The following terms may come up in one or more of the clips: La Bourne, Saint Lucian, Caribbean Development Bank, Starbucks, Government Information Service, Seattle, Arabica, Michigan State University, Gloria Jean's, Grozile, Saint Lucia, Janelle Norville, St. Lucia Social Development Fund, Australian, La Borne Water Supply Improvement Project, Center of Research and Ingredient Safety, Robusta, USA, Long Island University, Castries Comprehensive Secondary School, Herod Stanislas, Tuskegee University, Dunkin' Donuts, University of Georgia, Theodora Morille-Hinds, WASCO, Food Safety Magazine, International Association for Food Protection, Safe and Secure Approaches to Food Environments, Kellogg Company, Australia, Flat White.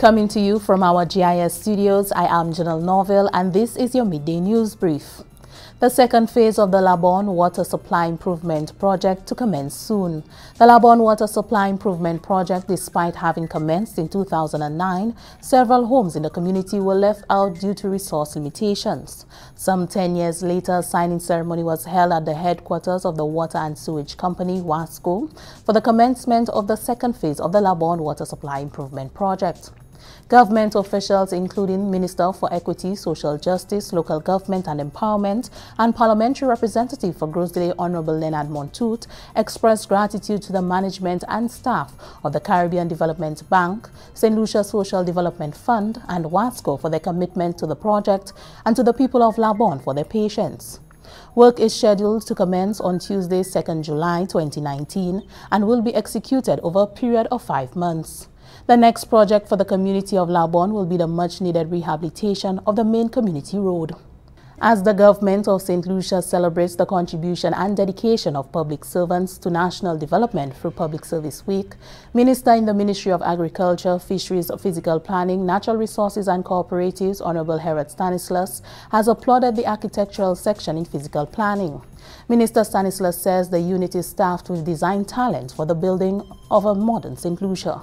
Coming to you from our GIS studios, I am Janelle Norville, and this is your midday news brief. The second phase of the La Borne Water Supply Improvement Project to commence soon. The La Borne Water Supply Improvement Project, despite having commenced in 2009, several homes in the community were left out due to resource limitations. Some 10 years later, a signing ceremony was held at the headquarters of the Water and Sewage Company, WASCO, for the commencement of the second phase of the La Borne Water Supply Improvement Project. Government officials, including Minister for Equity, Social Justice, Local Government and Empowerment, and Parliamentary Representative for Grozile, Honorable Leonard Montoute, expressed gratitude to the management and staff of the Caribbean Development Bank, St. Lucia Social Development Fund, and WASCO for their commitment to the project, and to the people of La Borne for their patience. Work is scheduled to commence on Tuesday, 2nd July 2019, and will be executed over a period of 5 months. The next project for the community of La Borne will be the much-needed rehabilitation of the main community road. As the government of St. Lucia celebrates the contribution and dedication of public servants to national development through Public Service Week, Minister in the Ministry of Agriculture, Fisheries, Physical Planning, Natural Resources and Cooperatives, Honorable Herod Stanislas, has applauded the architectural section in physical planning. Minister Stanislas says the unit is staffed with design talent for the building of a modern St. Lucia.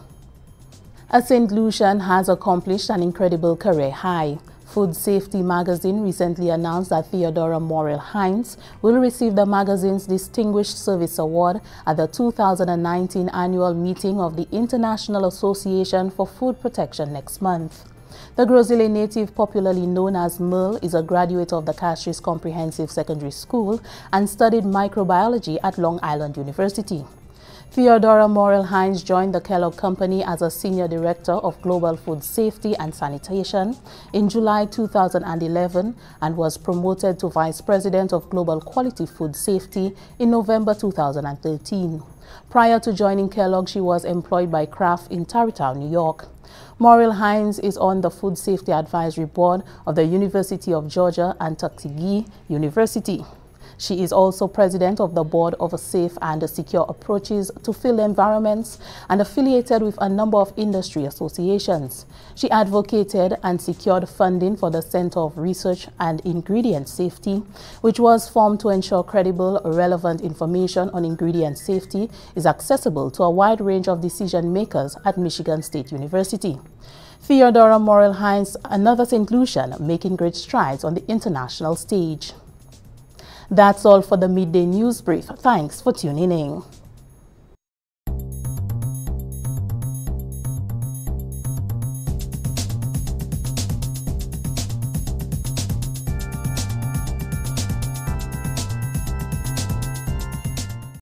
A St. Lucian has accomplished an incredible career high. Food Safety Magazine recently announced that Theodora Morille-Hinds will receive the magazine's Distinguished Service Award at the 2019 annual meeting of the International Association for Food Protection next month. The Grozile native, popularly known as Merle, is a graduate of the Castries Comprehensive Secondary School and studied microbiology at Long Island University. Theodora Morille-Hinds joined the Kellogg Company as a Senior Director of Global Food Safety and Sanitation in July 2011 and was promoted to Vice President of Global Quality Food Safety in November 2013. Prior to joining Kellogg, she was employed by Kraft in Tarrytown, New York. Morille-Hinds is on the Food Safety Advisory Board of the University of Georgia and Tuskegee University. She is also president of the board of Safe and Secure Approaches to Food Environments and affiliated with a number of industry associations. She advocated and secured funding for the Center of Research and Ingredient Safety, which was formed to ensure credible, relevant information on ingredient safety is accessible to a wide range of decision makers at Michigan State University. Theodora Morille-Hinds, another St. Lucian, making great strides on the international stage. That's all for the midday news brief. Thanks for tuning in.